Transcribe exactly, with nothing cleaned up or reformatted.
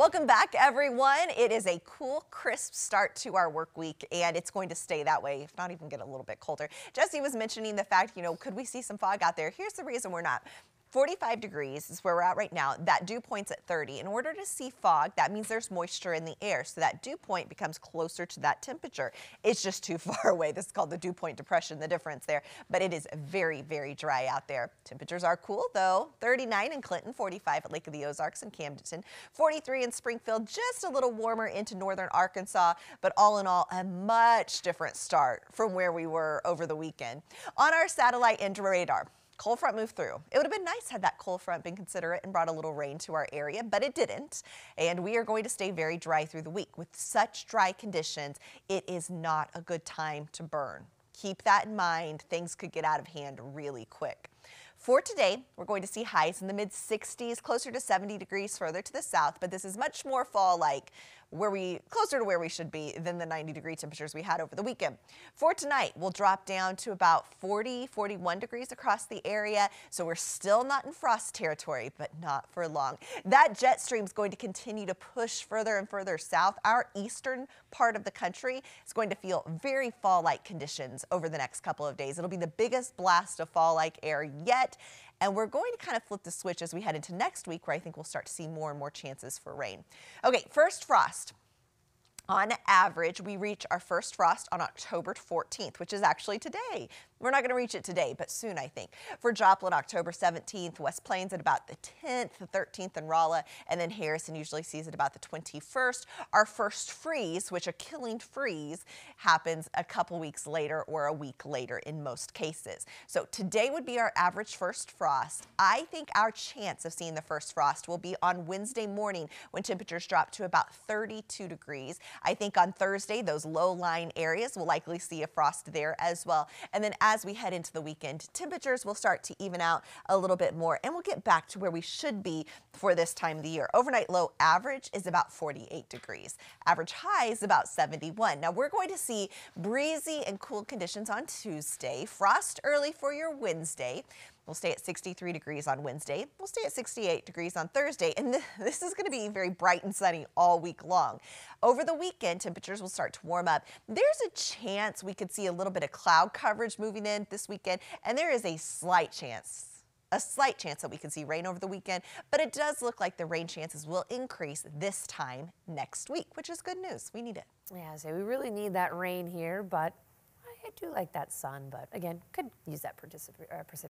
Welcome back, everyone. It is a cool, crisp start to our work week, and it's going to stay that way, if not even get a little bit colder. Jesse was mentioning the fact, you know, could we see some fog out there? Here's the reason we're not. forty-five degrees is where we're at right now. That dew point's at thirty. In order to see fog, that means there's moisture in the air, so that dew point becomes closer to that temperature. It's just too far away. This is called the dew point depression, the difference there. But it is very, very dry out there. Temperatures are cool, though. thirty-nine in Clinton, forty-five at Lake of the Ozarks and Camden, forty-three in Springfield, just a little warmer into northern Arkansas. But all in all, a much different start from where we were over the weekend. On our satellite and radar, cold front moved through. It would have been nice had that cold front been considerate and brought a little rain to our area, but it didn't. And we are going to stay very dry through the week. With such dry conditions, it is not a good time to burn. Keep that in mind. Things could get out of hand really quick. For today, we're going to see highs in the mid sixties, closer to seventy degrees further to the south, but this is much more fall-like, where we closer to where we should be than the ninety degree temperatures we had over the weekend. For tonight, we'll drop down to about forty, forty-one degrees across the area, so we're still not in frost territory, but not for long. That jet stream is going to continue to push further and further south. Our eastern part of the country is going to feel very fall-like conditions over the next couple of days. It'll be the biggest blast of fall-like air yet. And we're going to kind of flip the switch as we head into next week, where I think we'll start to see more and more chances for rain. Okay, first frost. On average, we reach our first frost on October fourteenth, which is actually today. We're not going to reach it today, but soon, I think. For Joplin, October seventeenth, West Plains at about the tenth, the thirteenth in Rolla, and then Harrison usually sees it about the twenty-first. Our first freeze, which a killing freeze, happens a couple weeks later or a week later in most cases. So today would be our average first frost. I think our chance of seeing the first frost will be on Wednesday morning, when temperatures drop to about thirty-two degrees. I think on Thursday, those low-lying areas will likely see a frost there as well. And then as we head into the weekend, temperatures will start to even out a little bit more, and we'll get back to where we should be for this time of the year. Overnight low average is about forty-eight degrees. Average high is about seventy-one. Now, we're going to see breezy and cool conditions on Tuesday. Frost early for your Wednesday. We'll stay at sixty-three degrees on Wednesday. We'll stay at sixty-eight degrees on Thursday. And th this is going to be very bright and sunny all week long. Over the weekend, temperatures will start to warm up. There's a chance we could see a little bit of cloud coverage moving in this weekend. And there is a slight chance. A slight chance that we can see rain over the weekend, but it does look like the rain chances will increase this time next week, which is good news. We need it. Yeah, so we really need that rain here, but I do like that sun, but again, could use that precipitation.